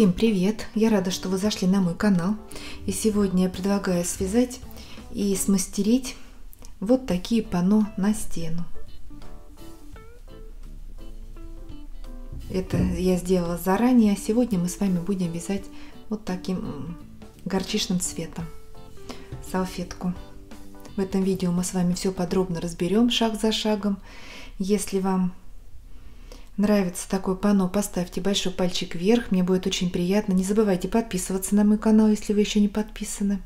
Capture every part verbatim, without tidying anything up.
Всем привет! Я рада, что вы зашли на мой канал. И сегодня я предлагаю связать и смастерить вот такие панно на стену. Это я сделала заранее, а сегодня мы с вами будем вязать вот таким горчичным цветом салфетку. В этом видео мы с вами все подробно разберем шаг за шагом. Если вам нравится такое панно, поставьте большой пальчик вверх, мне будет очень приятно. Не забывайте подписываться на мой канал, если вы еще не подписаны.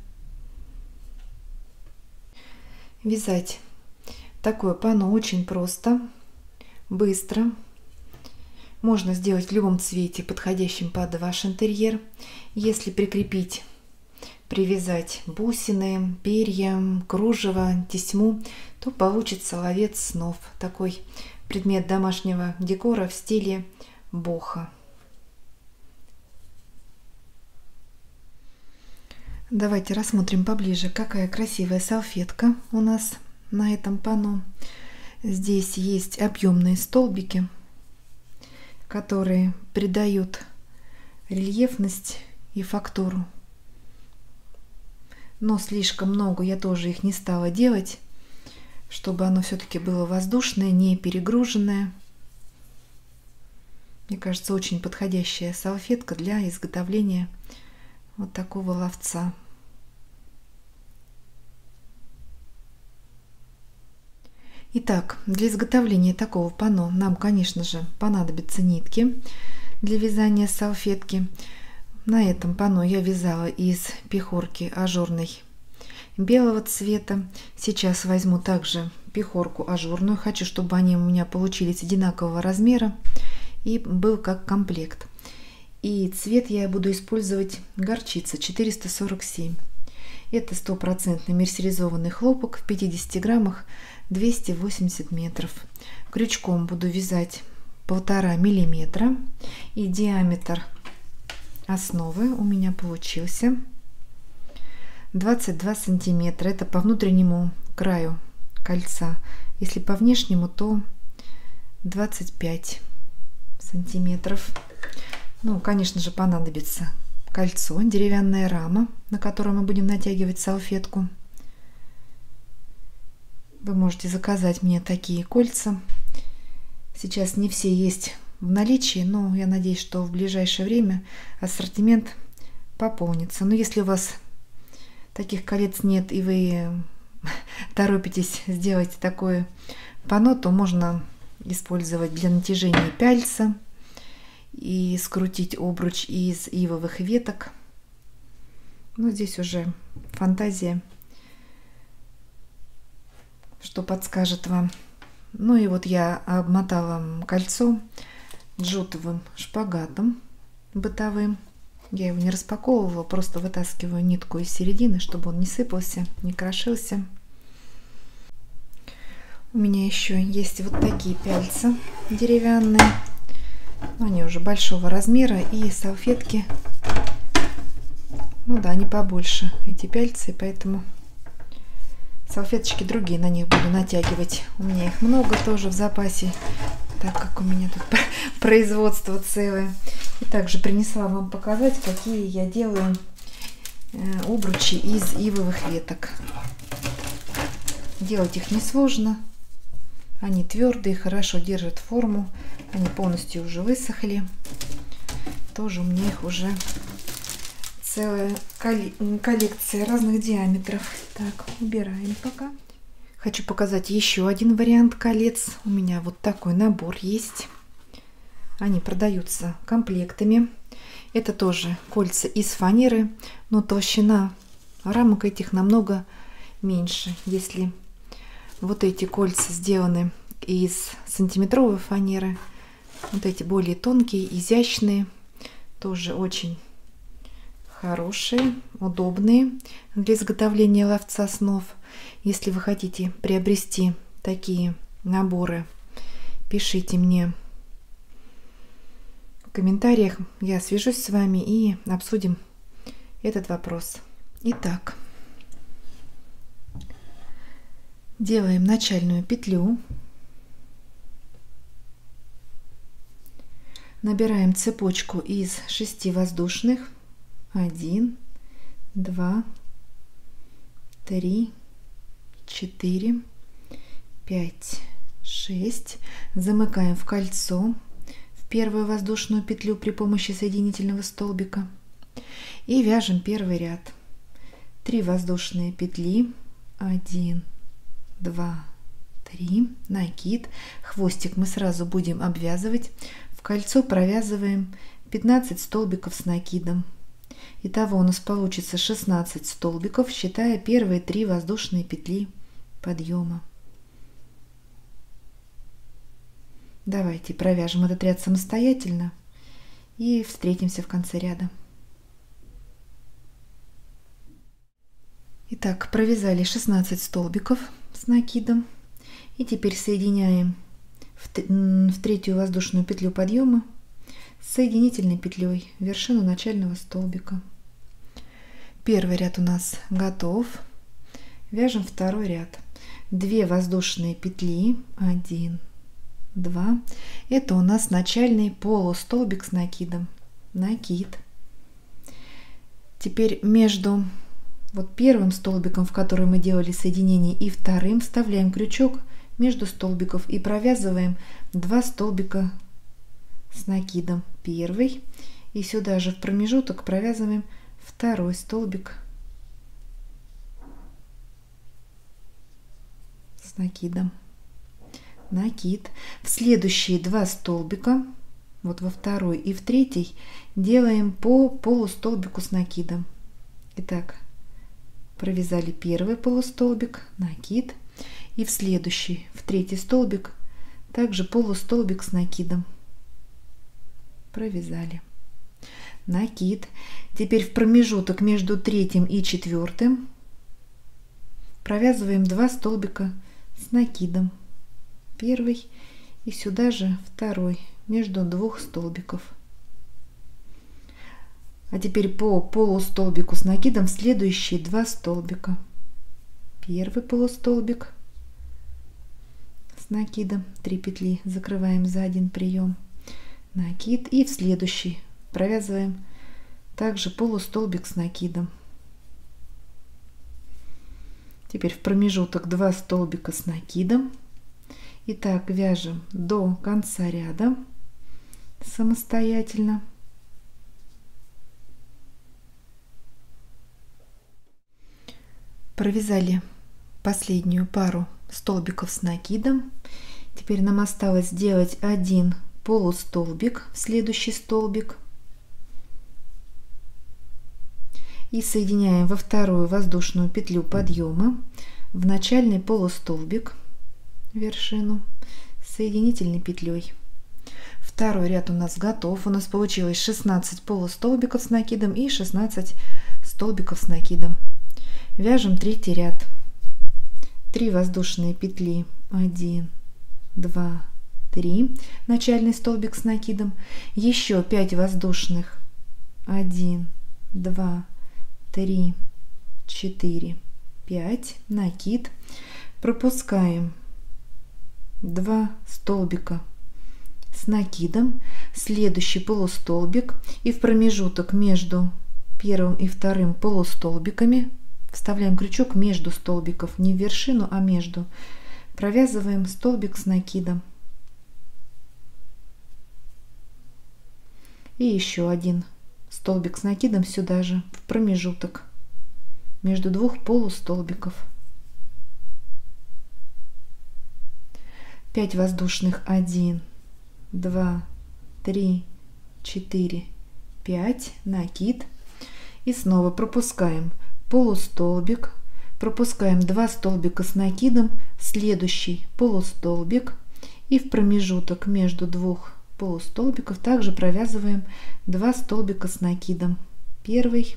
Вязать такое панно очень просто, быстро. Можно сделать в любом цвете, подходящем под ваш интерьер. Если прикрепить, привязать бусины, перья, кружево, тесьму, то получится ловец снов. Такой предмет домашнего декора в стиле бохо. Давайте рассмотрим поближе, какая красивая салфетка у нас на этом панно. Здесь есть объемные столбики, которые придают рельефность и фактуру. Но слишком много я тоже их не стала делать, чтобы оно все-таки было воздушное, не перегруженное. Мне кажется, очень подходящая салфетка для изготовления вот такого ловца. Итак, для изготовления такого панно нам, конечно же, понадобятся нитки для вязания салфетки. На этом панно я вязала из пихорки ажурной белого цвета. Сейчас возьму также пихорку ажурную, хочу, чтобы они у меня получились одинакового размера и был как комплект. И цвет я буду использовать горчица четыреста сорок семь. Это стопроцентный мерсеризованный хлопок в пятидесяти граммах, двести восемьдесят метров. Крючком буду вязать полтора миллиметра, и диаметр основы у меня получился двадцать два сантиметра. Это по внутреннему краю кольца. Если по внешнему, то двадцать пять сантиметров. Ну, конечно же, понадобится кольцо, деревянная рама, на которую мы будем натягивать салфетку. Вы можете заказать мне такие кольца. Сейчас не все есть в наличии, но я надеюсь, что в ближайшее время ассортимент пополнится. Но если у вас таких колец нет и вы торопитесь сделать такое панно, то можно использовать для натяжения пяльца и скрутить обруч из ивовых веток. Но здесь уже фантазия, что подскажет вам. Ну и вот я обмотала кольцо джутовым шпагатом бытовым. Я его не распаковывала, просто вытаскиваю нитку из середины, чтобы он не сыпался, не крошился. У меня еще есть вот такие пяльца деревянные. Они уже большого размера, и салфетки, ну да, они побольше, эти пяльцы, поэтому салфеточки другие на них буду натягивать. У меня их много тоже в запасе, так как у меня тут производство целое. И также принесла вам показать, какие я делаю обручи из ивовых веток. Делать их несложно. Они твердые, хорошо держат форму. Они полностью уже высохли. Тоже у меня их уже целая коллекция разных диаметров. Так, убираем пока. Хочу показать еще один вариант колец. У меня вот такой набор есть. Они продаются комплектами. Это тоже кольца из фанеры, но толщина рамок этих намного меньше. Если вот эти кольца сделаны из сантиметровой фанеры, вот эти более тонкие, изящные, тоже очень хорошие, удобные для изготовления ловца снов. Если вы хотите приобрести такие наборы, пишите мне в комментариях, я свяжусь с вами и обсудим этот вопрос. Итак, делаем начальную петлю. Набираем цепочку из шести воздушных. Один, два, три, четыре, пять, шесть. Замыкаем в кольцо, в первую воздушную петлю при помощи соединительного столбика. И вяжем первый ряд. три воздушные петли. один, два, три. Накид. Хвостик мы сразу будем обвязывать. В кольцо провязываем пятнадцать столбиков с накидом. Итого у нас получится шестнадцать столбиков, считая первые три воздушные петли подъема. Давайте провяжем этот ряд самостоятельно и встретимся в конце ряда. Итак, провязали шестнадцать столбиков с накидом, и теперь соединяем в третью воздушную петлю подъема с соединительной петлей вершину начального столбика. Первый ряд у нас готов. Вяжем второй ряд. две воздушные петли. один, два. Это у нас начальный полустолбик с накидом. Накид. Теперь между вот первым столбиком, в который мы делали соединение, и вторым вставляем крючок между столбиков и провязываем два столбика с накидом. Первый, и сюда же в промежуток провязываем второй столбик с накидом. Накид. В следующие два столбика, вот во второй и в третий, делаем по полустолбику с накидом. Итак, провязали первый полустолбик, накид, и в следующий, в третий столбик, также полустолбик с накидом. Провязали. Накид. Теперь в промежуток между третьим и четвертым провязываем два столбика с накидом. Первый, и сюда же второй, между двух столбиков. А теперь по полустолбику с накидом в следующие два столбика. Первый полустолбик с накидом, три петли закрываем за один прием, накид, и в следующий провязываем также полустолбик с накидом. Теперь в промежуток два столбика с накидом. И так вяжем до конца ряда самостоятельно. Провязали последнюю пару столбиков с накидом. Теперь нам осталось сделать один полустолбик в следующий столбик. И соединяем во вторую воздушную петлю подъема в начальный полустолбик вершину соединительной петлей. Второй ряд у нас готов. У нас получилось шестнадцать полустолбиков с накидом и шестнадцать столбиков с накидом. Вяжем третий ряд. три воздушные петли. один, два, три. Начальный столбик с накидом. Еще пять воздушных. один, два, три, четыре, пять. Накид. Пропускаем два столбика с накидом. Следующий полустолбик. И в промежуток между первым и вторым полустолбиками вставляем крючок между столбиков, не в вершину, а между. Провязываем столбик с накидом. И еще один столбик с накидом сюда же, в промежуток, между двух полустолбиков. пять воздушных. один, два, три, четыре, пять. Накид. И снова пропускаем полустолбик, пропускаем два столбика с накидом, следующий полустолбик, и в промежуток между двух полустолбиков также провязываем два столбика с накидом. Первый,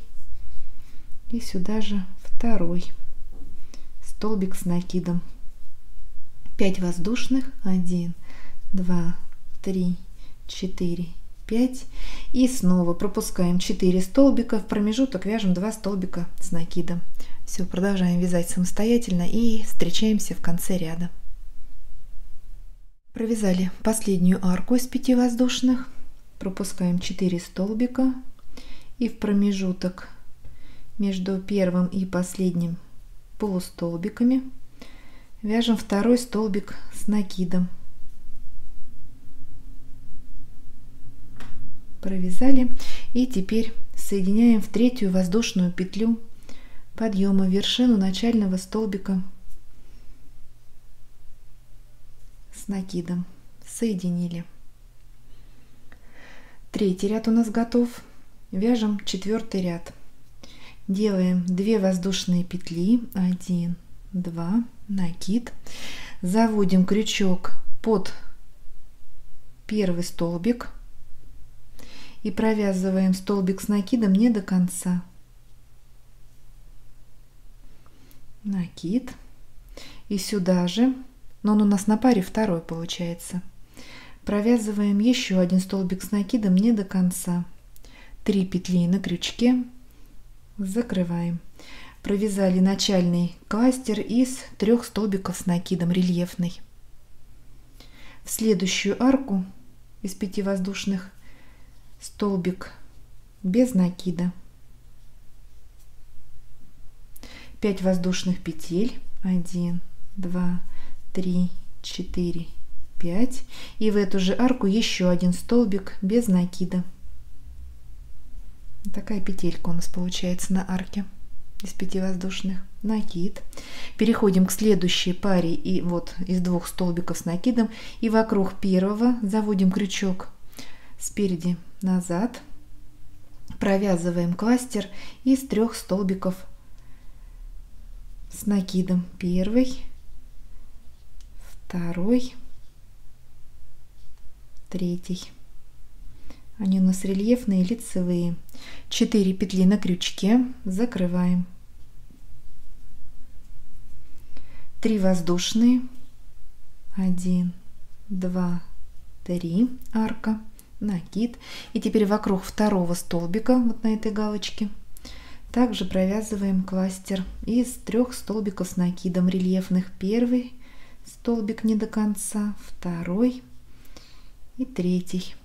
и сюда же второй столбик с накидом. пять воздушных. один, два, три, четыре, пять. И снова пропускаем четыре столбика, в промежуток вяжем два столбика с накидом. Все, продолжаем вязать самостоятельно и встречаемся в конце ряда. Провязали последнюю арку из пяти воздушных. пропускаем четыре столбика и в промежуток между первым и последним полустолбиками вяжем второй столбик с накидом. Провязали, и теперь соединяем в третью воздушную петлю подъема вершину начального столбика с накидом. Соединили. Третий ряд у нас готов. Вяжем четвертый ряд. Делаем две воздушные петли, один, два, накид, заводим крючок под первый столбик и провязываем столбик с накидом не до конца. Накид, и сюда же, но он у нас на паре второй получается, провязываем еще один столбик с накидом не до конца, три петли на крючке, закрываем. Провязали начальный кластер из трех столбиков с накидом, рельефный. В следующую арку из пяти воздушных столбик без накида, пять воздушных петель, один, два, три, четыре, пять, и в эту же арку еще один столбик без накида. Такая петелька у нас получается на арке из пяти воздушных. Накид. Переходим к следующей паре, и вот из двух столбиков с накидом, и вокруг первого заводим крючок спереди назад, провязываем кластер из трех столбиков с накидом, первый, второй, третий. Они у нас рельефные, лицевые. четыре петли на крючке, закрываем. три воздушные. один, два, три. Арка, накид. И теперь вокруг второго столбика, вот на этой галочке, также провязываем кластер из трех столбиков с накидом рельефных. Первый столбик не до конца, второй и третий.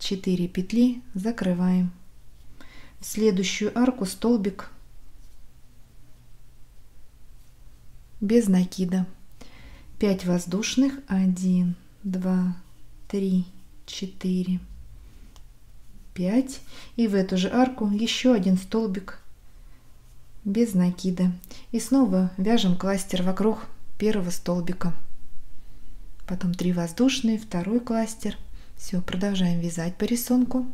четыре петли, закрываем. В следующую арку столбик без накида, пять воздушных, один, два, три, четыре, пять, и в эту же арку еще один столбик без накида, и снова вяжем кластер вокруг первого столбика, потом три воздушные, второй кластер. Все, продолжаем вязать по рисунку.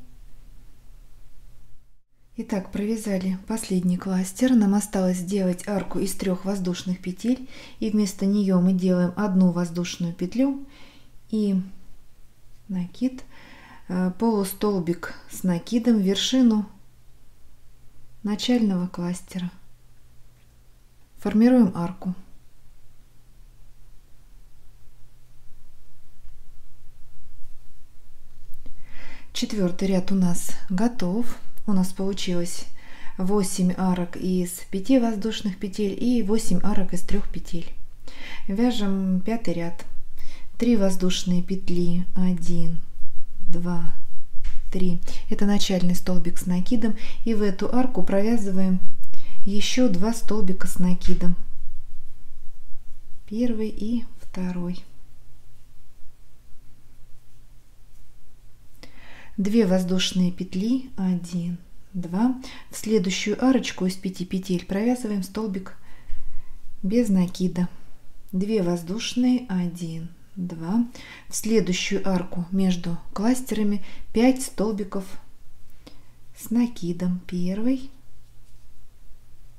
Итак, провязали последний кластер. Нам осталось сделать арку из трех воздушных петель, и вместо нее мы делаем одну воздушную петлю и накид, полустолбик с накидом, вершину начального кластера. Формируем арку. Четвертый ряд у нас готов. У нас получилось восемь арок из пяти воздушных петель и восемь арок из трех петель. Вяжем пятый ряд. три воздушные петли, один, два, три. Это начальный столбик с накидом, и в эту арку провязываем еще два столбика с накидом. Первый и второй. две воздушные петли, один, два, в следующую арочку из пяти петель провязываем столбик без накида, две воздушные, один, два, в следующую арку между кластерами пять столбиков с накидом, первый,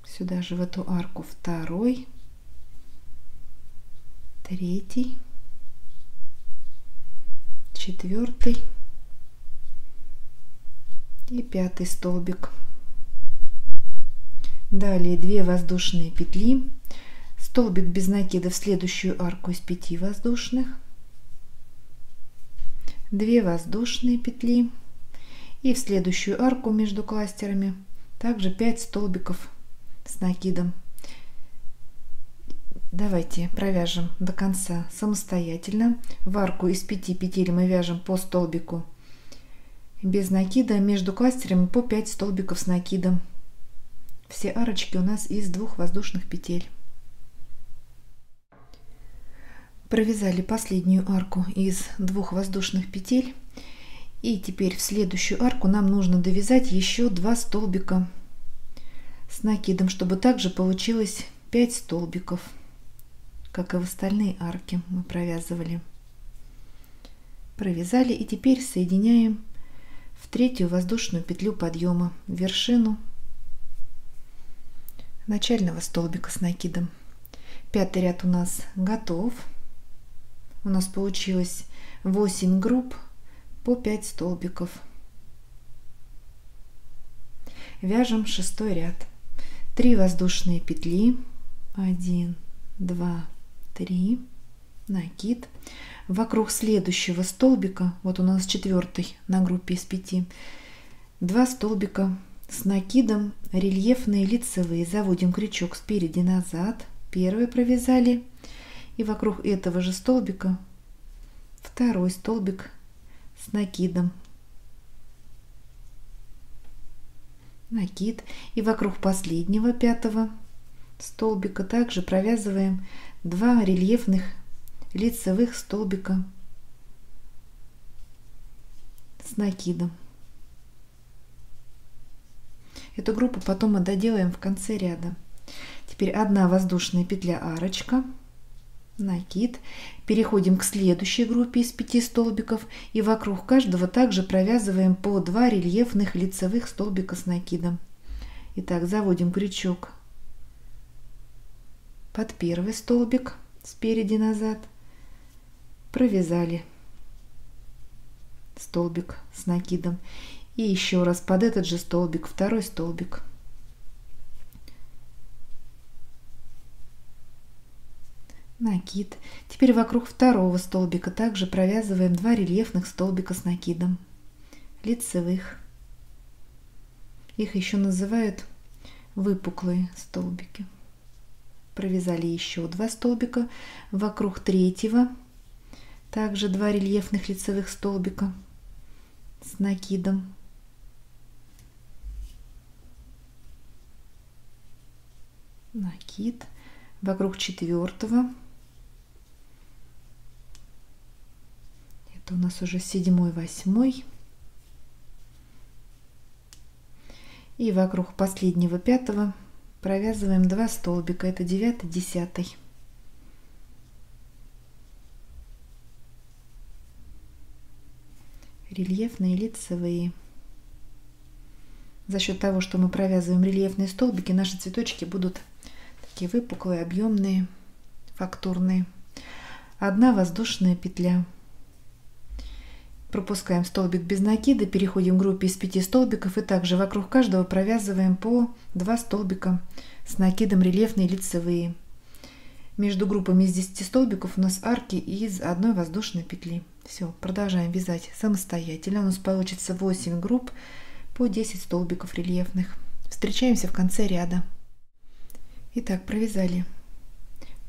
сюда же в эту арку второй, третий, четвертый и пятый столбик. Далее две воздушные петли, столбик без накида в следующую арку из пяти воздушных, две воздушные петли, и в следующую арку между кластерами также пять столбиков с накидом Давайте провяжем до конца самостоятельно. В арку из пяти петель мы вяжем по столбику без накида, между кластерами по пять столбиков с накидом. Все арочки у нас из двух воздушных петель. Провязали последнюю арку из двух воздушных петель, и теперь в следующую арку нам нужно довязать еще два столбика с накидом, чтобы также получилось пять столбиков, как и в остальные арки мы провязывали. Провязали, и теперь соединяем в третью воздушную петлю подъема вершину начального столбика с накидом. Пятый ряд у нас готов. У нас получилось восемь групп по пять столбиков. Вяжем шестой ряд. три воздушные петли, один, два, три, накид. Вокруг следующего столбика, вот у нас четвертый на группе из пяти, два столбика с накидом, рельефные лицевые. Заводим крючок спереди назад, первый провязали, и вокруг этого же столбика второй столбик с накидом, накид, и вокруг последнего пятого столбика также провязываем два рельефных лицевых столбика с накидом. Эту группу потом мы доделаем в конце ряда. Теперь одна воздушная петля, арочка, накид. Переходим к следующей группе из пяти столбиков, и вокруг каждого также провязываем по два рельефных лицевых столбика с накидом. Итак, заводим крючок под первый столбик спереди назад, провязали столбик с накидом, и еще раз под этот же столбик второй столбик. Накид. Теперь вокруг второго столбика также провязываем два рельефных столбика с накидом лицевых. Их еще называют выпуклые столбики. Провязали еще два столбика. Вокруг третьего также два рельефных лицевых столбика с накидом. Накид. Вокруг четвертого. Это у нас уже седьмой, восьмой. И вокруг последнего пятого провязываем два столбика. Это девятый, десятый. Рельефные лицевые. За счет того, что мы провязываем рельефные столбики, наши цветочки будут такие выпуклые, объемные, фактурные. Одна воздушная петля. Пропускаем столбик без накида, переходим к группе из пяти столбиков, и также вокруг каждого провязываем по два столбика с накидом, рельефные лицевые. Между группами из десяти столбиков у нас арки из одной воздушной петли. Все, продолжаем вязать самостоятельно. У нас получится восемь групп по десять столбиков рельефных. Встречаемся в конце ряда. Итак, провязали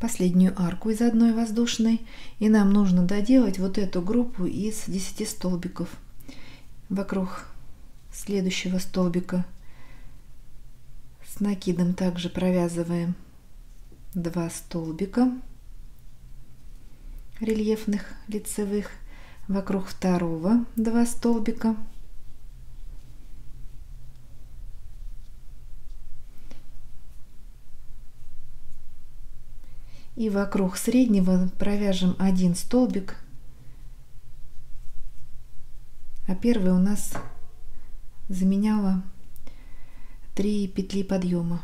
последнюю арку из одной воздушной, и нам нужно доделать вот эту группу из десяти столбиков. Вокруг следующего столбика с накидом также провязываем два столбика рельефных лицевых, вокруг второго два столбика, и вокруг среднего провяжем один столбик, а первый у нас заменяла три петли подъема.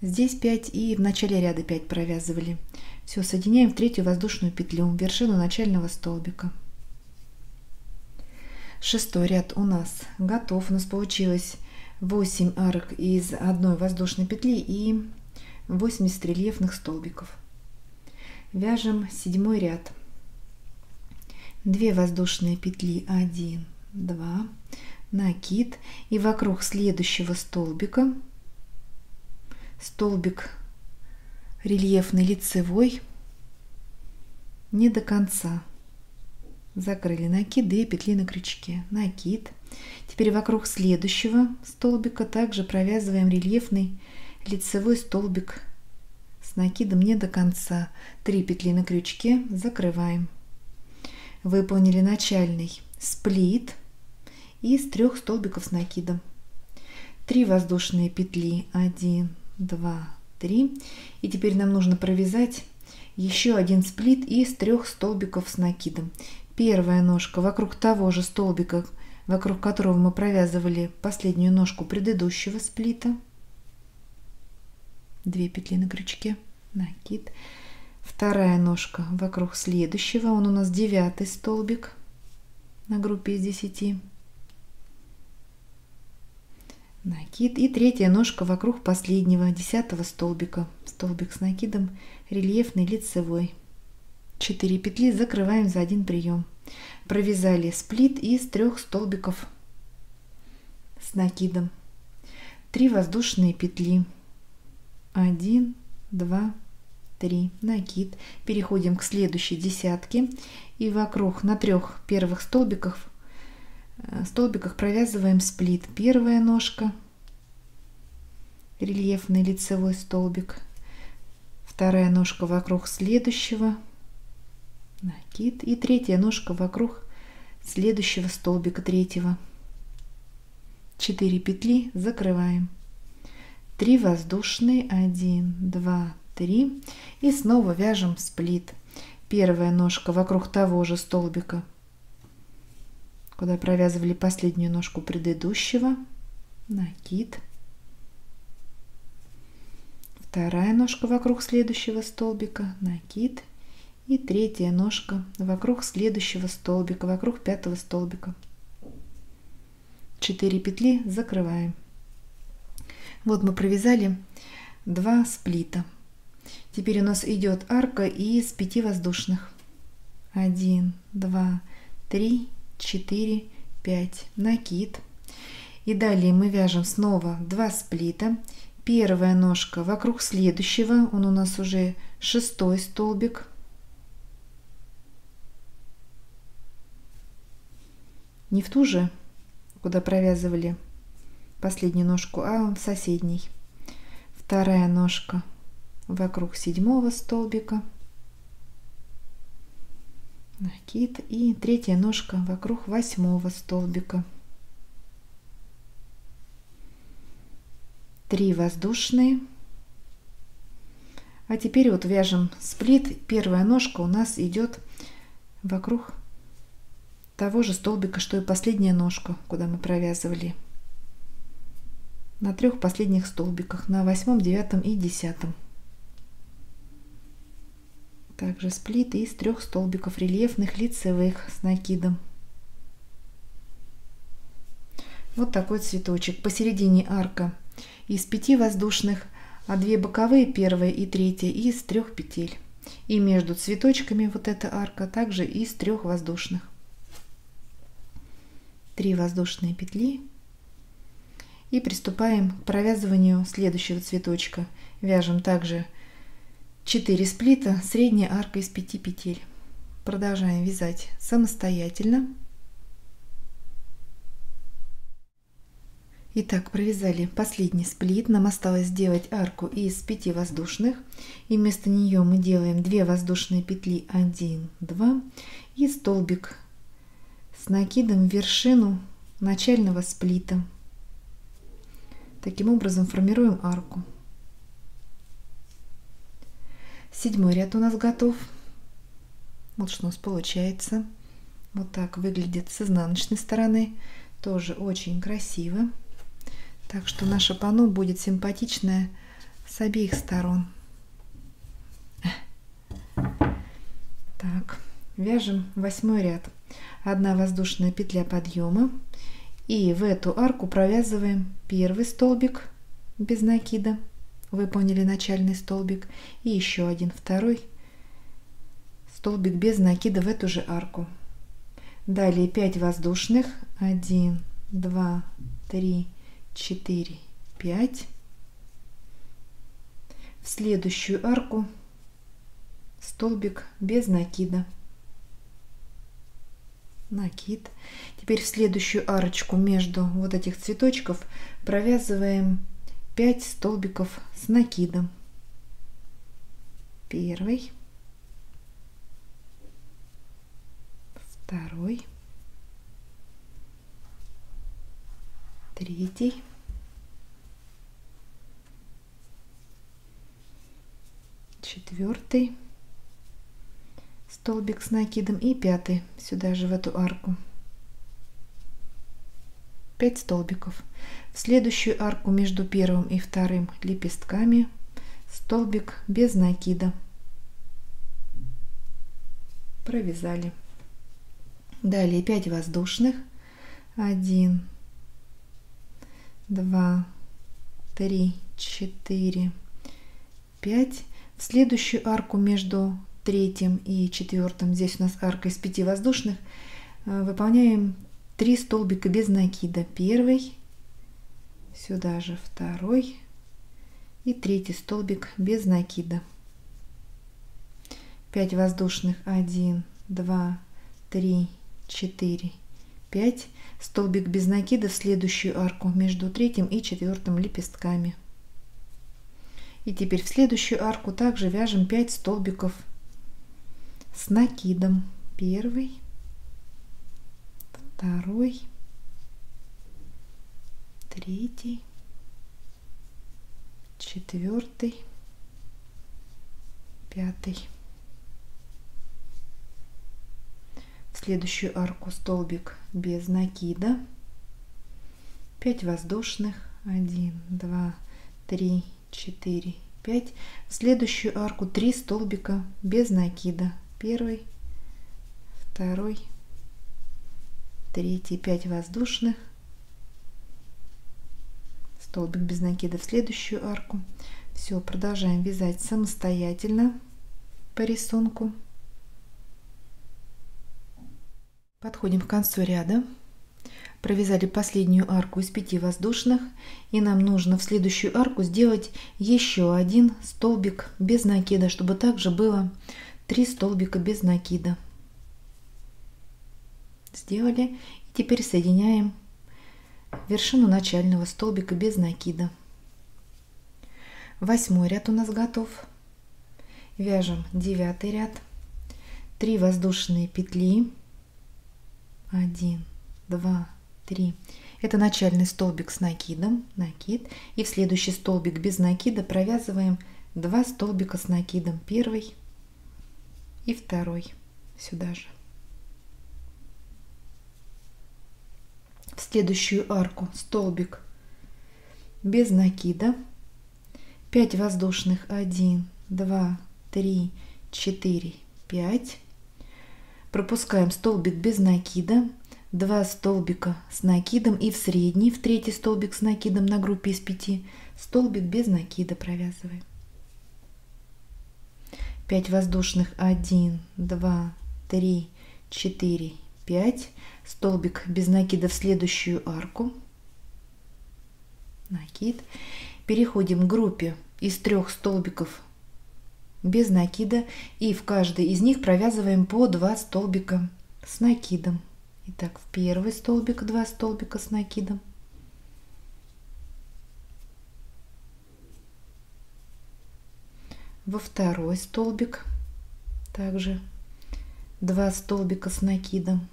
Здесь пять и в начале ряда пять провязывали. Все, соединяем в третью воздушную петлю вершину начального столбика. Шестой ряд у нас готов. У нас получилось восемь арок из одной воздушной петли и восемьдесят рельефных столбиков. Вяжем седьмой ряд. две воздушные петли, один, два, накид, и вокруг следующего столбика, столбик рельефный лицевой, не до конца закрыли накиды и петли на крючке, накид. Теперь вокруг следующего столбика также провязываем рельефный лицевой столбик с накидом не до конца, три петли на крючке, закрываем. Выполнили начальный сплит из трех столбиков с накидом, три воздушные петли, один, два, три, и теперь нам нужно провязать еще один сплит из трех столбиков с накидом. Первая ножка вокруг того же столбика, вокруг которого мы провязывали последнюю ножку предыдущего сплита, две петли на крючке, накид. Вторая ножка вокруг следующего, он у нас девятый столбик на группе из десяти, накид. И третья ножка вокруг последнего, десятого столбика, столбик с накидом рельефный лицевой, четыре петли, закрываем за один прием. Провязали сплит из трех столбиков с накидом, три воздушные петли, один, два, три, накид. Переходим к следующей десятке, и вокруг на трех первых столбиках столбиках провязываем сплит. Первая ножка рельефный лицевой столбик, вторая ножка вокруг следующего, накид, и третья ножка вокруг следующего столбика, третьего, четыре петли, закрываем, три воздушные, один, два, три, и снова вяжем сплит. Первая ножка вокруг того же столбика, куда провязывали последнюю ножку предыдущего, накид. Вторая ножка вокруг следующего столбика, накид. И третья ножка вокруг следующего столбика, вокруг пятого столбика, четыре петли, закрываем. Вот мы провязали два сплита. Теперь у нас идет арка из пяти воздушных, один, два, три, четыре, пять, накид. И далее мы вяжем снова два сплита. Первая ножка вокруг следующего, он у нас уже шестой столбик, не в ту же, куда провязывали последнюю ножку, а в соседней. Вторая ножка вокруг седьмого столбика, накид, и третья ножка вокруг восьмого столбика, три воздушные. А теперь вот вяжем сплит. Первая ножка у нас идет вокруг того же столбика, что и последняя ножка, куда мы провязывали на трех последних столбиках, на восьмом, девятом и десятом. Также сплит из трех столбиков рельефных лицевых с накидом. Вот такой цветочек. Посередине арка из пяти воздушных, а две боковые, первая и третья, из трех петель. И между цветочками вот эта арка также из трех воздушных. три воздушные петли, и приступаем к провязыванию следующего цветочка. Вяжем также четыре сплита, средняя арка из пяти петель. Продолжаем вязать самостоятельно. Итак, провязали последний сплит. Нам осталось сделать арку из пяти воздушных, и вместо нее мы делаем две воздушные петли, один, два, и столбик с накидом в вершину начального сплита. Таким образом формируем арку. Седьмой ряд у нас готов. Вот что у нас получается. Вот так выглядит с изнаночной стороны. Тоже очень красиво. Так что наше панно будет симпатичное с обеих сторон. Так, вяжем восьмой ряд. Одна воздушная петля подъема, и в эту арку провязываем первый столбик без накида, выполнили начальный столбик, и еще один, второй столбик без накида в эту же арку. Далее пять воздушных, 1 два, три, четыре, пять. В следующую арку столбик без накида. Накид. Теперь в следующую арочку между вот этих цветочков провязываем пять столбиков с накидом. Первый, второй, третий, четвертый столбик с накидом и пятый сюда же в эту арку. пять столбиков. В следующую арку между первым и вторым лепестками столбик без накида. Провязали. Далее пять воздушных. один, два, три, четыре, пять. В следующую арку между третьим и четвертым, здесь у нас арка из пяти воздушных, выполняем три столбика без накида. Первый, сюда же второй и третий столбик без накида. пять воздушных. один, два, три, четыре, пять. Столбик без накида в следующую арку между третьим и четвертым лепестками. И теперь в следующую арку также вяжем пять столбиков с накидом. Первый, второй, третий, четвертый, пятый. В следующую арку столбик без накида. пять воздушных. один, два, три, четыре, пять. В следующую арку три столбика без накида. Первый, второй, третий, пять воздушных. Столбик без накида в следующую арку. Все, продолжаем вязать самостоятельно по рисунку. Подходим к концу ряда. Провязали последнюю арку из пяти воздушных, и нам нужно в следующую арку сделать еще один столбик без накида, чтобы также было три столбика без накида. Сделали. И теперь соединяем вершину начального столбика без накида. Восьмой ряд у нас готов. Вяжем девятый ряд. три воздушные петли. один, два, три. Это начальный столбик с накидом, накид, и в следующий столбик без накида провязываем два столбика с накидом, первый и второй сюда же. В следующую арку столбик без накида, пять воздушных. один, два, три, четыре, пять. Пропускаем столбик без накида, два столбика с накидом, и в средний, в третий столбик с накидом на группе из пяти столбик без накида провязываем. пять воздушных. один, два, три, четыре, пять. Столбик без накида в следующую арку. Накид. Переходим к группе из трех столбиков без накида, и в каждый из них провязываем по два столбика с накидом. Итак, в первый столбик два столбика с накидом, во второй столбик также два столбика с накидом,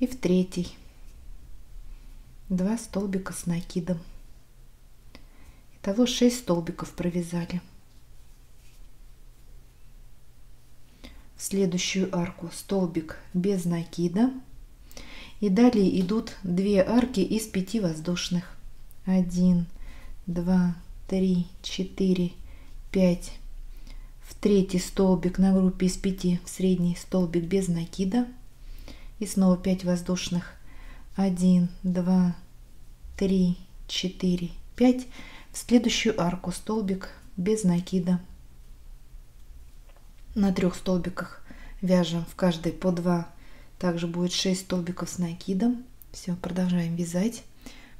и в третий два столбика с накидом. Итого шесть столбиков провязали. В следующую арку столбик без накида, и далее идут две арки из пяти воздушных. один, два, три, четыре, пять. В третий столбик на группе из пяти, в средний столбик без накида, и снова пять воздушных. один, два, три, четыре, пять. В следующую арку столбик без накида. На трех столбиках вяжем в каждой по два, также будет шесть столбиков с накидом. Все, продолжаем вязать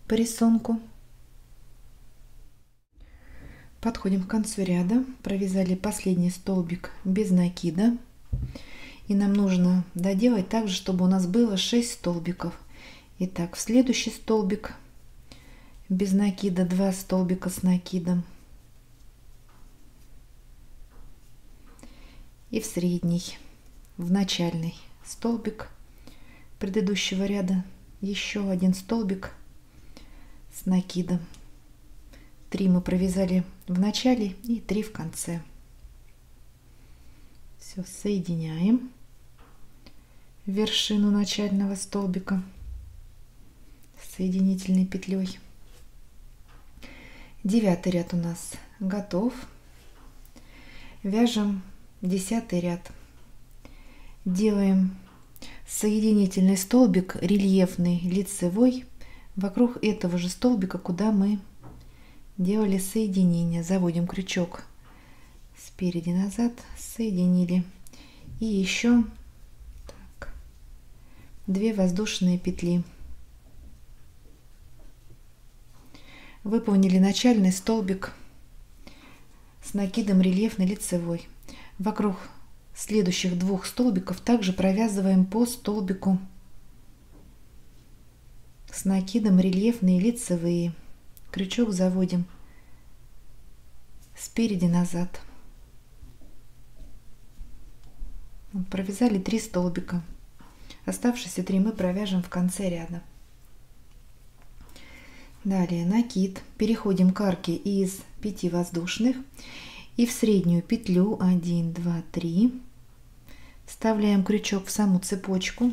по рисунку. Подходим к концу ряда, провязали последний столбик без накида, и нам нужно доделать так же, чтобы у нас было шесть столбиков. Итак, в следующий столбик без накида, два столбика с накидом, и в средний, в начальный столбик предыдущего ряда еще один столбик с накидом. Три мы провязали в начале и три в конце. Все, соединяем вершину начального столбика соединительной петлей. Девятый ряд у нас готов. Вяжем десятый ряд. Делаем соединительный столбик рельефный лицевой вокруг этого же столбика, куда мы делали соединение. Заводим крючок спереди назад, соединили, и еще так, две воздушные петли. Выполнили начальный столбик с накидом рельефной лицевой. Вокруг следующих двух столбиков также провязываем по столбику с накидом рельефные лицевые. Крючок заводим спереди назад. Провязали три столбика. Оставшиеся три мы провяжем в конце ряда. Далее накид. Переходим к арке из пяти воздушных и в среднюю петлю один, два, три. Вставляем крючок в саму цепочку.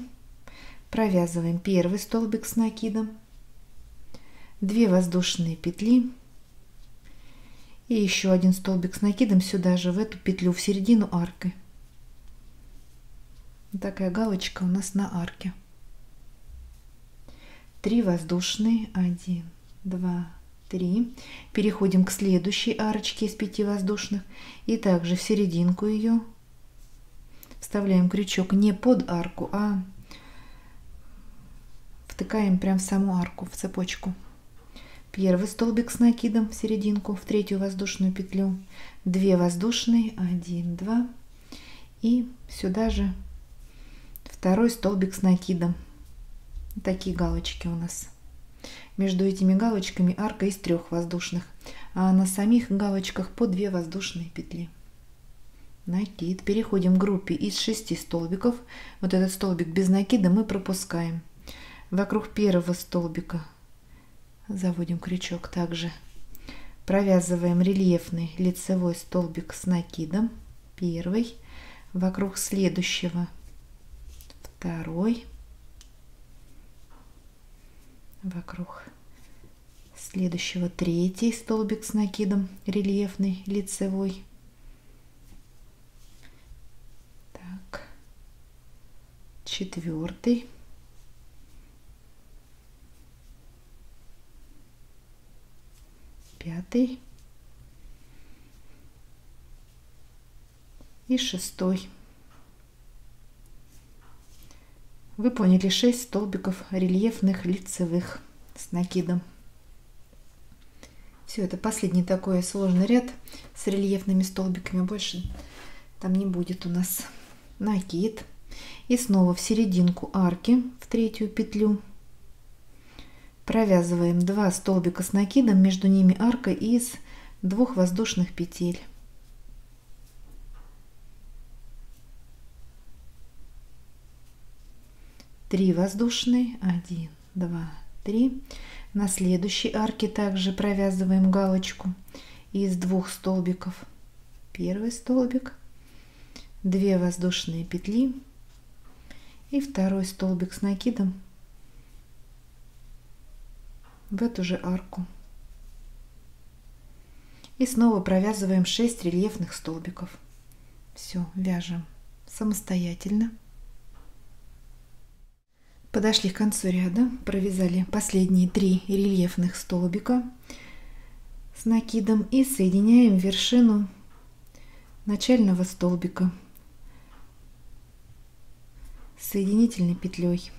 Провязываем первый столбик с накидом, две воздушные петли и еще один столбик с накидом сюда же, в эту петлю, в середину арки. Такая галочка у нас на арке. три воздушные, один, два, три. Переходим к следующей арочке из пяти воздушных и также в серединку ее вставляем крючок не под арку, а втыкаем прям в саму арку, в цепочку. Первый столбик с накидом в серединку, в третью воздушную петлю, две воздушные, один, два, и сюда же второй столбик с накидом. Такие галочки у нас. Между этими галочками арка из трех воздушных, а на самих галочках по две воздушные петли. Накид. Переходим к группе из шести столбиков. Вот этот столбик без накида мы пропускаем. Вокруг первого столбика заводим крючок, также провязываем рельефный лицевой столбик с накидом, первый, вокруг следующего второй, вокруг следующего третий столбик с накидом рельефный лицевой. Так, четвертый, пятый и шестой. Выполнили шесть столбиков рельефных лицевых с накидом. Все, это последний такой сложный ряд с рельефными столбиками, больше там не будет у нас. Накид. И снова в серединку арки, в третью петлю, провязываем два столбика с накидом, между ними арка из двух воздушных петель. три воздушные, один, два, три. На следующей арке также провязываем галочку из двух столбиков. Первый столбик, две воздушные петли и второй столбик с накидом в эту же арку. И снова провязываем шесть рельефных столбиков. Все, вяжем самостоятельно. Подошли к концу ряда, провязали последние три рельефных столбика с накидом и соединяем вершину начального столбика соединительной петлей.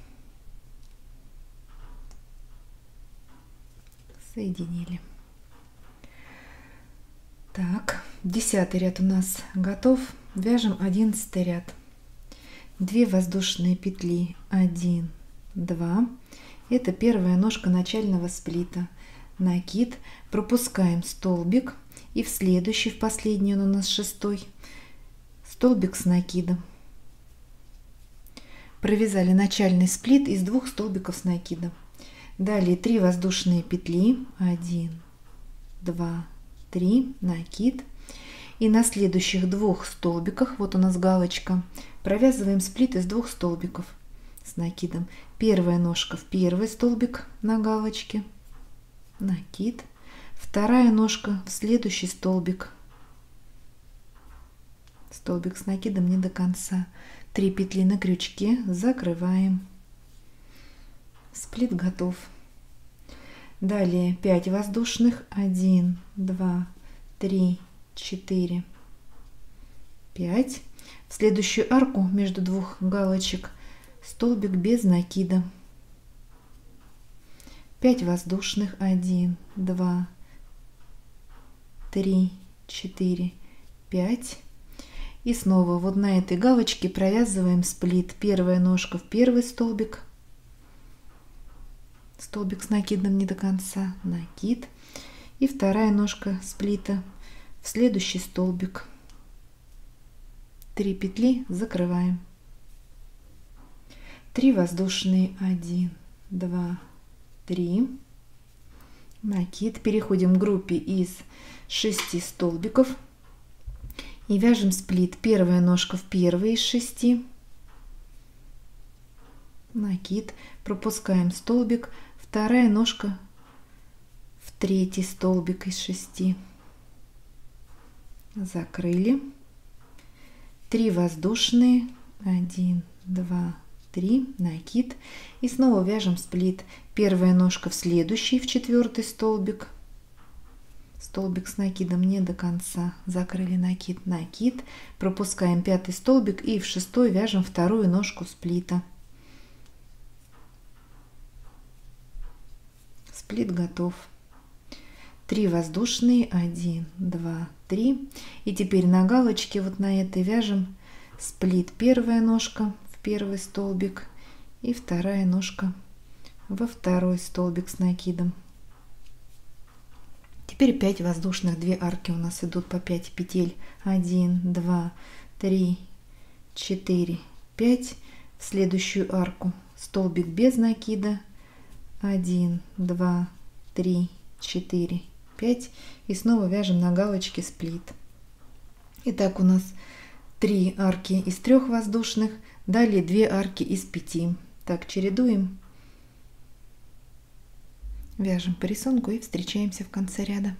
Соединили. Так, десятый ряд у нас готов. Вяжем одиннадцатый ряд. две воздушные петли, один, два. Это первая ножка начального сплита. Накид, пропускаем столбик и в следующий, в последний, он у нас шестой, столбик с накидом. Провязали начальный сплит из двух столбиков с накидом. Далее три воздушные петли, один, два, три, накид, и на следующих двух столбиках, вот у нас галочка, провязываем сплит из двух столбиков с накидом. Первая ножка в первый столбик на галочке, накид, вторая ножка в следующий столбик, столбик с накидом не до конца, три петли на крючке, закрываем, сплит готов. Далее пять воздушных, один, два, три, четыре, пять. В следующую арку между двух галочек столбик без накида, пять воздушных, один, два, три, четыре, пять. И снова вот на этой галочке провязываем сплит. Первая ножка в первый столбик, столбик с накидом не до конца, накид, и вторая ножка сплита в следующий столбик, три петли, закрываем, три воздушные, один, два, три, накид. Переходим к группе из шести столбиков и вяжем сплит. Первая ножка в первые из шести, накид, пропускаем столбик, вторая ножка в третий столбик из шести, закрыли, три воздушные, один, два, три, накид, и снова вяжем сплит. Первая ножка в следующий, в четвертый столбик, столбик с накидом не до конца, закрыли, накид, накид, пропускаем пятый столбик и в шестой вяжем вторую ножку сплита. Сплит готов. три воздушные, один, два, три, и теперь на галочке вот на этой вяжем сплит. Первая ножка в первый столбик и вторая ножка во второй столбик с накидом. Теперь пять воздушных, две арки у нас идут по пять петель, один, два, три, четыре, пять. В следующую арку столбик без накида, один, два, три, четыре, пять, и снова вяжем на галочке сплит. Итак, у нас три арки из трех воздушных, далее две арки из пяти. Так, чередуем, вяжем по рисунку и встречаемся в конце ряда.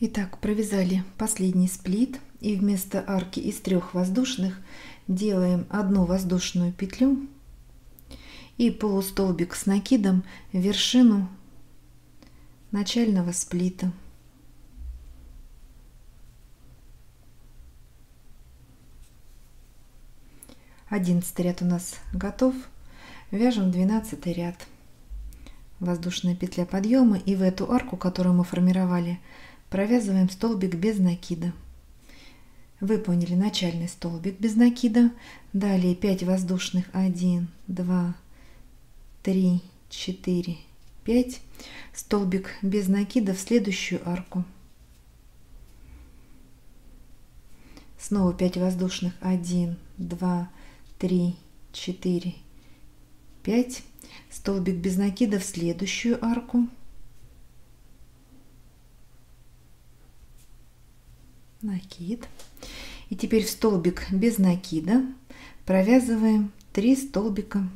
Итак, провязали последний сплит и вместо арки из трех воздушных делаем одну воздушную петлю и полустолбик с накидом в вершину начального сплита. одиннадцатый ряд у нас готов. Вяжем двенадцатый ряд. Воздушная петля подъема, и в эту арку, которую мы формировали, провязываем столбик без накида. Выполнили начальный столбик без накида, далее пять воздушных, один, два, три, четыре, пять, столбик без накида в следующую арку, снова пять воздушных, один, два, три, четыре, пять, столбик без накида в следующую арку, накид, и теперь в столбик без накида провязываем три столбика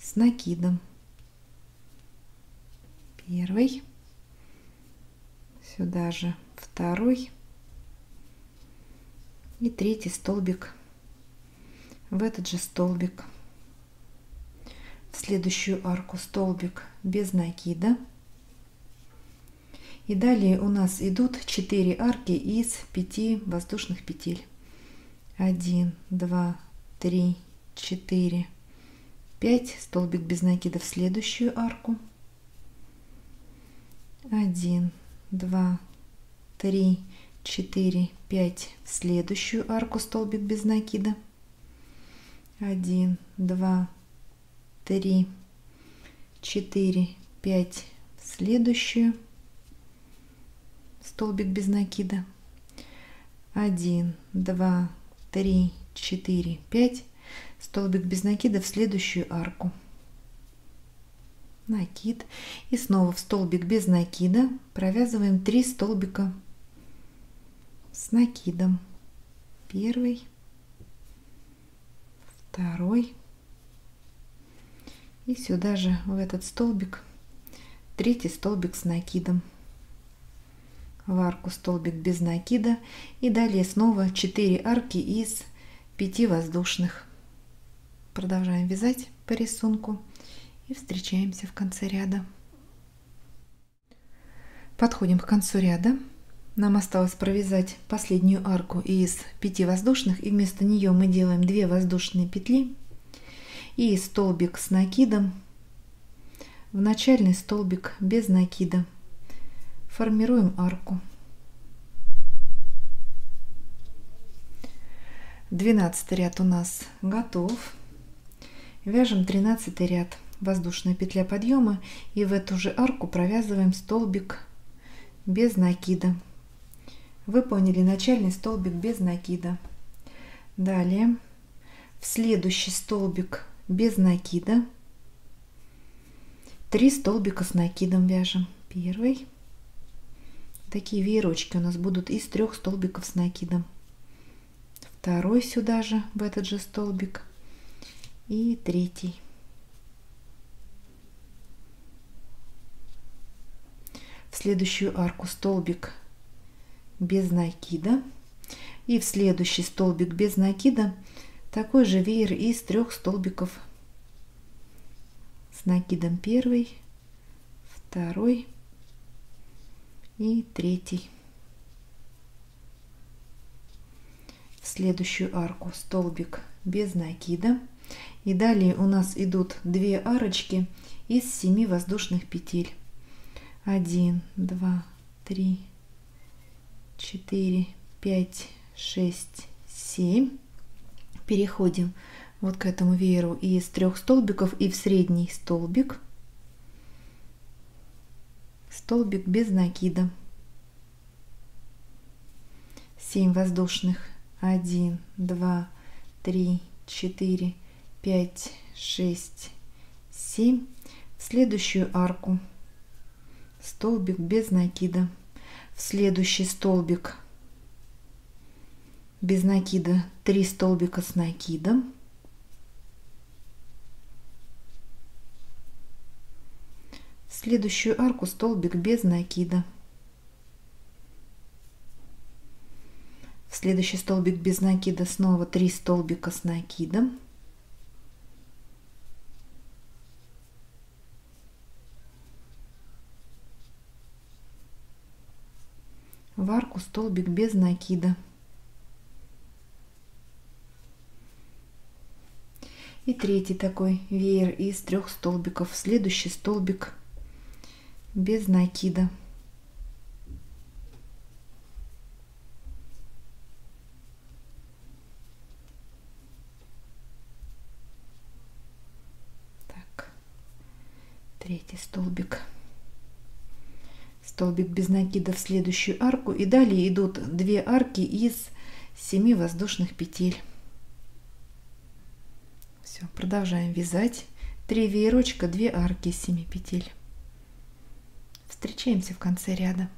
с накидом. Первый, сюда же второй и третий столбик в этот же столбик. В следующую арку столбик без накида. И далее у нас идут четыре арки из пяти воздушных петель. один, два, три, четыре, пять, столбик без накида в следующую арку, один, два, три, четыре, пять, в следующую арку столбик без накида, один, два, три, четыре, пять, в следующую столбик без накида, один, два, три, четыре, пять, столбик без накида в следующую арку, накид, и снова в столбик без накида провязываем три столбика с накидом, первый, второй, и сюда же в этот столбик третий столбик с накидом, в арку столбик без накида, и далее снова четыре арки из пяти воздушных. Продолжаем вязать по рисунку и встречаемся в конце ряда. Подходим к концу ряда. Нам осталось провязать последнюю арку из пяти воздушных, и вместо нее мы делаем две воздушные петли и столбик с накидом в начальный столбик без накида. Формируем арку. двенадцатый ряд у нас готов. Вяжем тринадцатый ряд. Воздушная петля подъема, и в эту же арку провязываем столбик без накида. Выполнили начальный столбик без накида. Далее в следующий столбик без накида три столбика с накидом вяжем. Первый. Такие веерочки у нас будут из трех столбиков с накидом. Второй сюда же, в этот же столбик. И третий. В следующую арку столбик без накида. И в следующий столбик без накида такой же веер из трех столбиков с накидом. Первый, второй и третий. В следующую арку столбик без накида, и далее у нас идут две арочки из семи воздушных петель. один, два, три, четыре, пять, шесть, семь. Переходим вот к этому вееру из трех столбиков и в средний столбик столбик без накида, семь воздушных, один, два, три, четыре, пять, шесть, семь, в следующую арку столбик без накида, в следующий столбик без накида три столбика с накидом, следующую арку столбик без накида, в следующий столбик без накида снова три столбика с накидом, в арку столбик без накида, и третий такой веер из трех столбиков, следующий столбик без накида, так, третий столбик столбик без накида в следующую арку, и далее идут две арки из семи воздушных петель. Все, продолжаем вязать, три веерочка, две арки из семи петель. Встречаемся в конце ряда.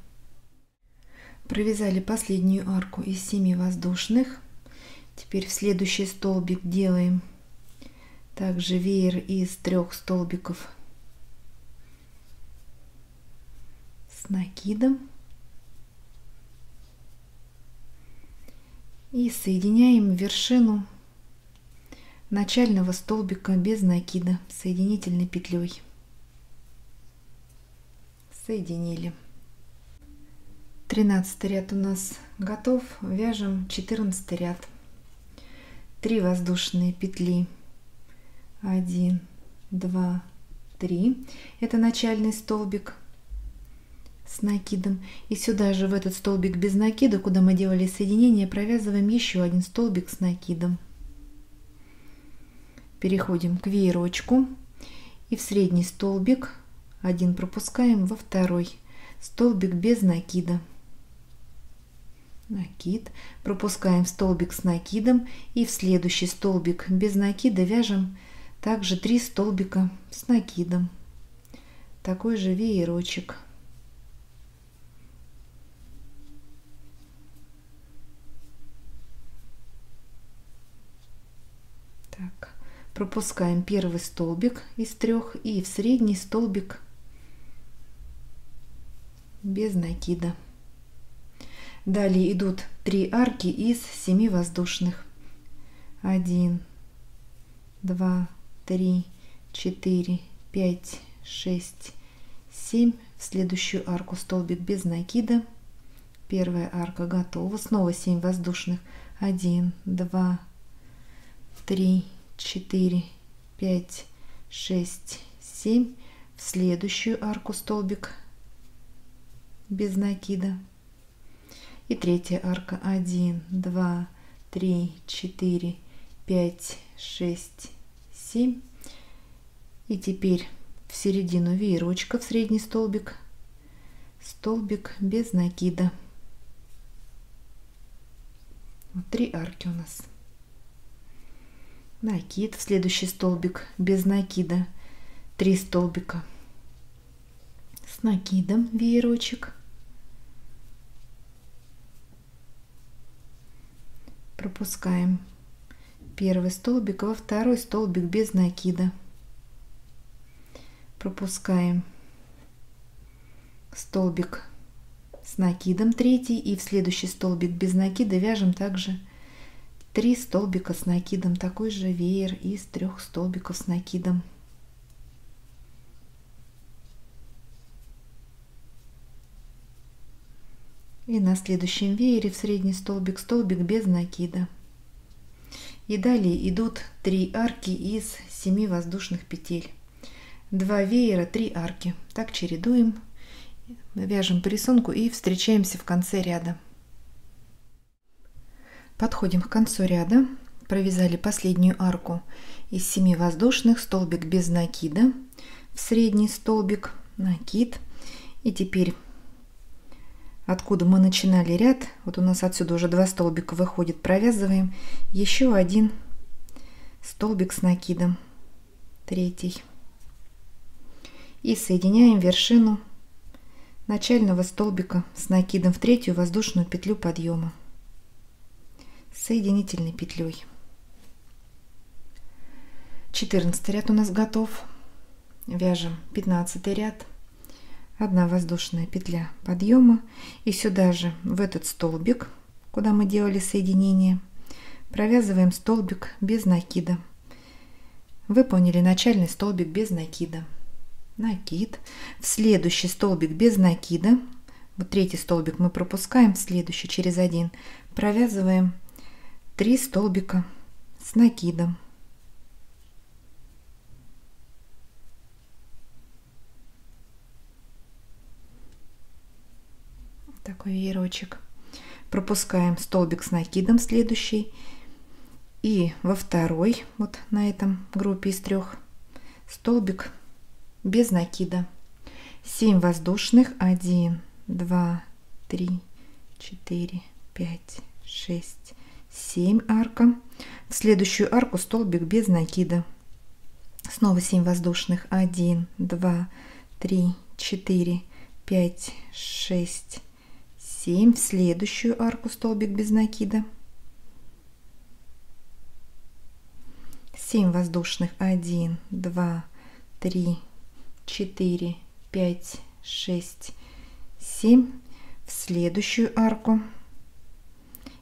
Провязали последнюю арку из семи воздушных. Теперь в следующий столбик делаем также веер из трех столбиков с накидом. И соединяем вершину начального столбика без накида соединительной петлей. Соединили. тринадцатый ряд у нас готов. Вяжем четырнадцатый ряд. три воздушные петли, один, два, три, это начальный столбик с накидом, и сюда же в этот столбик без накида, куда мы делали соединение, провязываем еще один столбик с накидом, переходим к веерочку и в средний столбик один пропускаем, во второй столбик без накида, накид, пропускаем столбик с накидом и в следующий столбик без накида вяжем также три столбика с накидом, такой же веерочек. Так, пропускаем первый столбик из трех и в средний столбик без накида. Далее идут три арки из семи воздушных. один, два, три, четыре, пять, шесть, семь. В следующую арку столбик без накида. Первая арка готова. Снова семь воздушных. один, два, три, четыре, пять, шесть, семь. В следующую арку столбик без накида. И третья арка. один, два, три, четыре, пять, шесть, семь. И теперь в середину веерочка, в средний столбик, столбик без накида. Вот три арки у нас. Накид, в следующий столбик без накида, три столбика с накидом, веерочек. Пропускаем первый столбик, во второй столбик без накида, пропускаем столбик с накидом третий и в следующий столбик без накида вяжем также три столбика с накидом, такой же веер из трех столбиков с накидом. И на следующем веере в средний столбик столбик без накида. И далее идут три арки из семи воздушных петель. два веера, три арки. Так чередуем, вяжем по рисунку и встречаемся в конце ряда. Подходим к концу ряда. Провязали последнюю арку из семи воздушных, столбик без накида, в средний столбик накид. И теперь откуда мы начинали ряд, вот у нас отсюда уже два столбика выходит, провязываем еще один столбик с накидом, третий, и соединяем вершину начального столбика с накидом в третью воздушную петлю подъема соединительной петлей. четырнадцатый ряд у нас готов. Вяжем пятнадцатый ряд. Одна воздушная петля подъема, и сюда же в этот столбик, куда мы делали соединение, провязываем столбик без накида. Выполнили начальный столбик без накида, накид, в следующий столбик без накида, вот третий столбик мы пропускаем, в следующий через один провязываем три столбика с накидом. Такой веерочек. Пропускаем столбик с накидом следующий и во второй, вот на этом группе из трех, столбик без накида. семь воздушных. один, два, три, четыре, пять, шесть, семь арка. В следующую арку столбик без накида. Снова семь воздушных. один, два, три, четыре, пять, шесть, семь. В следующую арку столбик без накида, семь воздушных. Один, два, три, четыре, пять, шесть, семь. В следующую арку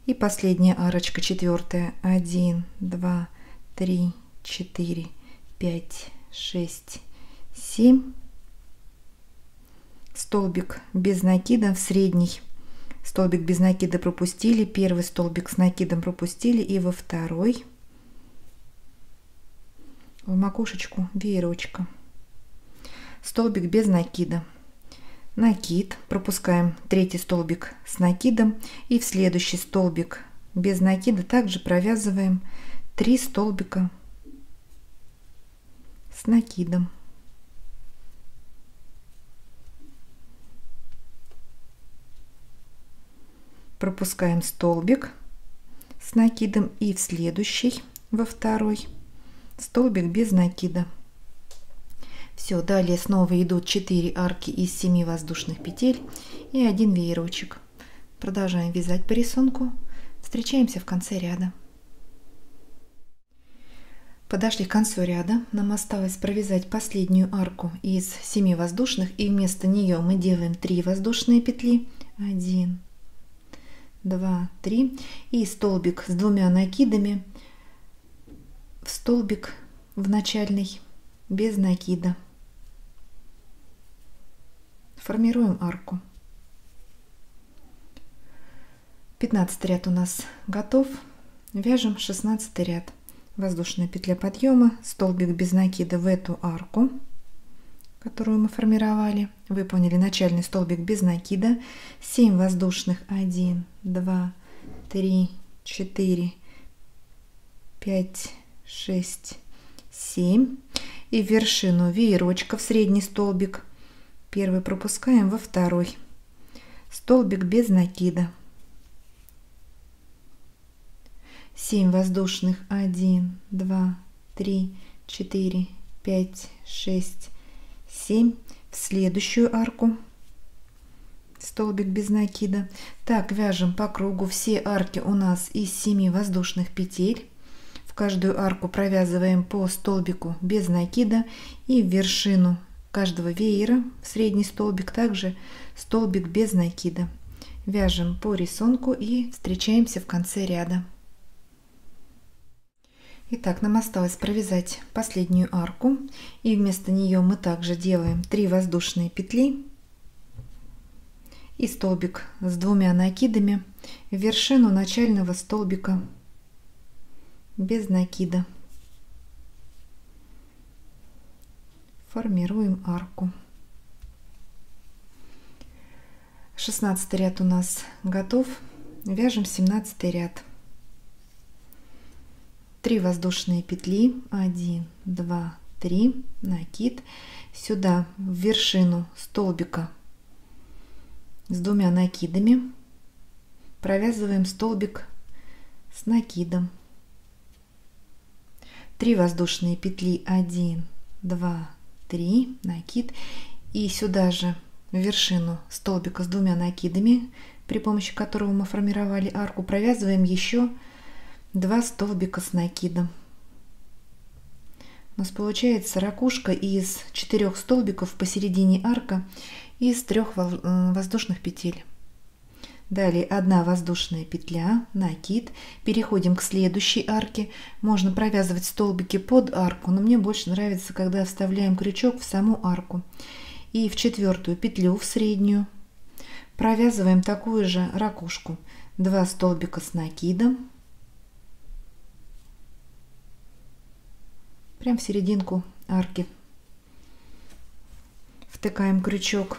и последняя арочка, четвертая. Один, два, три, четыре, пять, шесть, семь. Столбик без накида, в средний столбик без накида пропустили, первый столбик с накидом пропустили и во второй в макушечку веерочка. Столбик без накида. Накид. Пропускаем третий столбик с накидом. И в следующий столбик без накида также провязываем три столбика с накидом. Пропускаем столбик с накидом и в следующий, во второй, столбик без накида. Все, далее снова идут четыре арки из семи воздушных петель и один веерочек. Продолжаем вязать по рисунку. Встречаемся в конце ряда. Подошли к концу ряда. Нам осталось провязать последнюю арку из семи воздушных, и вместо нее мы делаем три воздушные петли. один, два, три. И столбик с двумя накидами в столбик в начальный без накида. Формируем арку. пятнадцатый ряд у нас готов. Вяжем шестнадцатый ряд. Воздушная петля подъема, столбик без накида в эту арку, которую мы формировали. Выполнили начальный столбик без накида. семь воздушных. один, два, три, четыре, пять, шесть, семь. И в вершину веерочка в средний столбик. Первый пропускаем во второй. Столбик без накида. семь воздушных. один, два, три, четыре, пять, шесть, семь. В следующую арку столбик без накида. Так вяжем по кругу. Все арки у нас из семи воздушных петель. В каждую арку провязываем по столбику без накида, и в вершину каждого веера в средний столбик также столбик без накида. Вяжем по рисунку и встречаемся в конце ряда. Итак, нам осталось провязать последнюю арку, и вместо нее мы также делаем три воздушные петли и столбик с двумя накидами в вершину начального столбика без накида. Формируем арку. шестнадцатый ряд у нас готов. Вяжем семнадцатый ряд. три воздушные петли. один, два, три, накид. Сюда в вершину столбика с двумя накидами провязываем столбик с накидом. три воздушные петли. один, два, три, накид. И сюда же в вершину столбика с двумя накидами, при помощи которого мы формировали арку, провязываем еще два столбика с накидом. У нас получается ракушка из четырех столбиков посередине арка из трех воздушных петель. Далее одна воздушная петля, накид. Переходим к следующей арке. Можно провязывать столбики под арку, но мне больше нравится, когда вставляем крючок в саму арку. И в четвертую петлю, в среднюю, провязываем такую же ракушку. два столбика с накидом. Прям в серединку арки втыкаем крючок,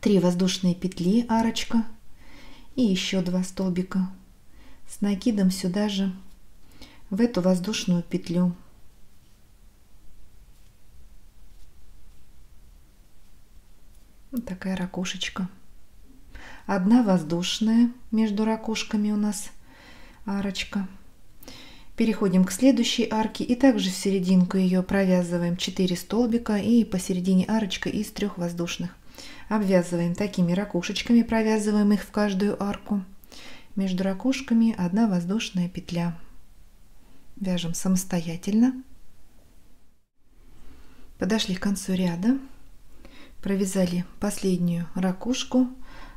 три воздушные петли, арочка, и еще два столбика с накидом сюда же в эту воздушную петлю. Вот такая ракушечка. Одна воздушная, между ракушками у нас арочка. Переходим к следующей арке и также в серединку ее провязываем четыре столбика и посередине арочка из трех воздушных. Обвязываем такими ракушечками, провязываем их в каждую арку. Между ракушками одна воздушная петля. Вяжем самостоятельно. Подошли к концу ряда. Провязали последнюю ракушку.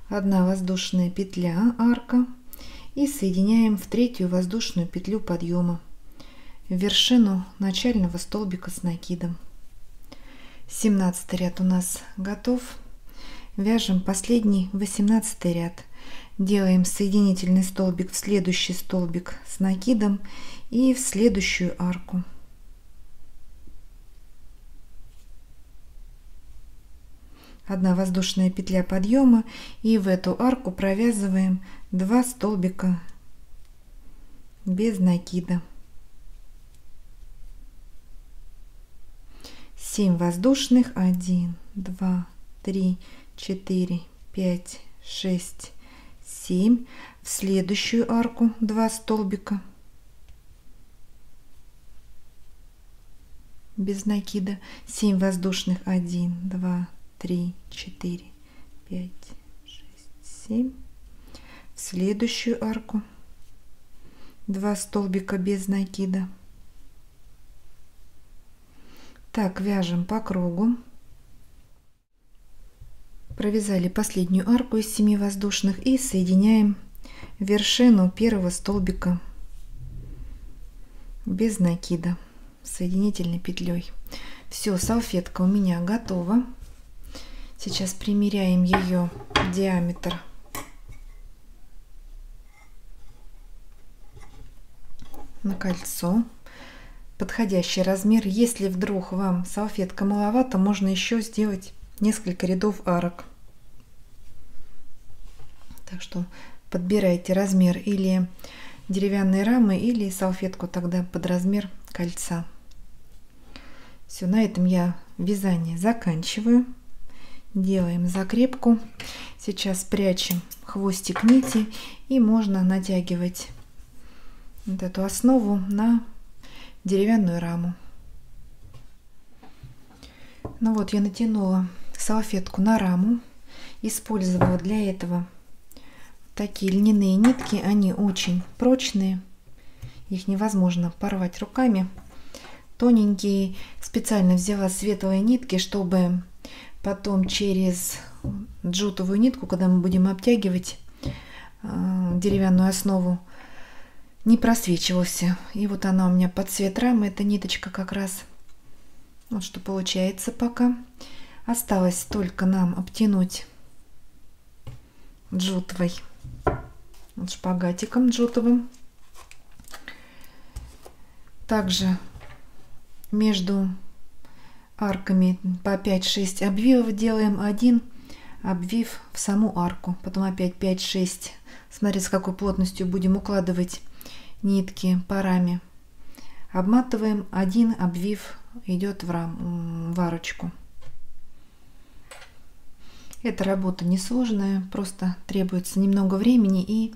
одна воздушная петля, арка. И соединяем в третью воздушную петлю подъема в вершину начального столбика с накидом. семнадцатый ряд у нас готов. Вяжем последний восемнадцатый ряд. Делаем соединительный столбик в следующий столбик с накидом и в следующую арку. одна воздушная петля подъема, и в эту арку провязываем два столбика без накида. семь воздушных, один, два, три, четыре, пять, шесть, семь. В следующую арку два столбика без накида, семь воздушных, один, два, три, четыре, пять, шесть, семь. В следующую арку два столбика без накида. Так вяжем по кругу. Провязали последнюю арку из семи воздушных и соединяем вершину первого столбика без накида соединительной петлей. Все, салфетка у меня готова. Сейчас примеряем ее диаметр на кольцо, подходящий размер. Если вдруг вам салфетка маловато, можно еще сделать несколько рядов арок. Так что подбирайте размер или деревянной рамы, или салфетку тогда под размер кольца. Все, на этом я вязание заканчиваю. Делаем закрепку. Сейчас прячем хвостик нити, и можно натягивать вот эту основу на деревянную раму. Ну вот, я натянула салфетку на раму. Использовала для этого такие льняные нитки. Они очень прочные. Их невозможно порвать руками. Тоненькие. Специально взяла светлые нитки, чтобы потом через джутовую нитку, когда мы будем обтягивать деревянную основу, не просвечивался. И вот она у меня под цвет рамы, эта ниточка как раз. Вот что получается пока. Осталось только нам обтянуть джутовой, вот шпагатиком джутовым. Также между арками по пять-шесть обвивов делаем один обвив в саму арку, потом опять пять-шесть, смотря с какой плотностью будем укладывать нитки по раме, обматываем, один обвив идет в, рам, в арочку. Эта работа несложная, просто требуется немного времени и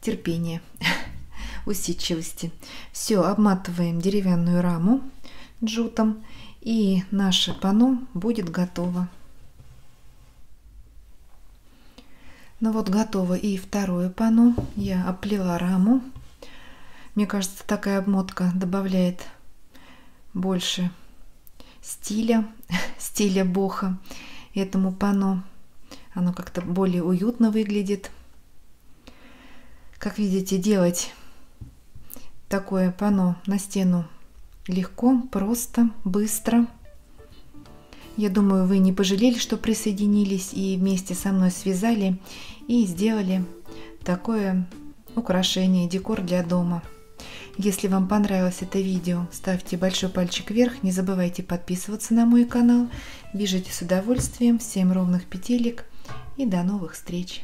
терпения, усидчивости. Все, обматываем деревянную раму джутом, и наше панно будет готово. Ну вот, готово и второе панно. Я оплела раму. Мне кажется, такая обмотка добавляет больше стиля, стиля бохо этому панно. Оно как-то более уютно выглядит. Как видите, делать такое панно на стену легко, просто, быстро. Я думаю, вы не пожалели, что присоединились и вместе со мной связали и сделали такое украшение, декор для дома. Если вам понравилось это видео, ставьте большой пальчик вверх, не забывайте подписываться на мой канал. Вяжите с удовольствием, всем ровных петелек и до новых встреч!